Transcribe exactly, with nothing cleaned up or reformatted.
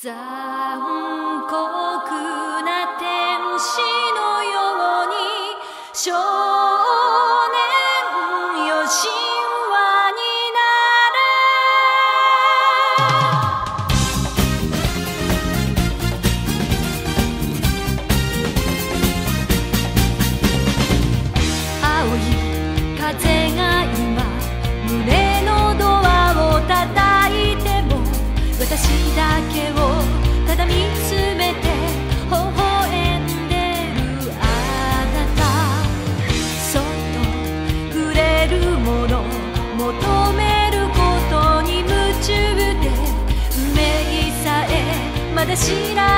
残酷な天使のように少年よ神話になれ、青い風が今胸のドアを叩いても私だけを知らない。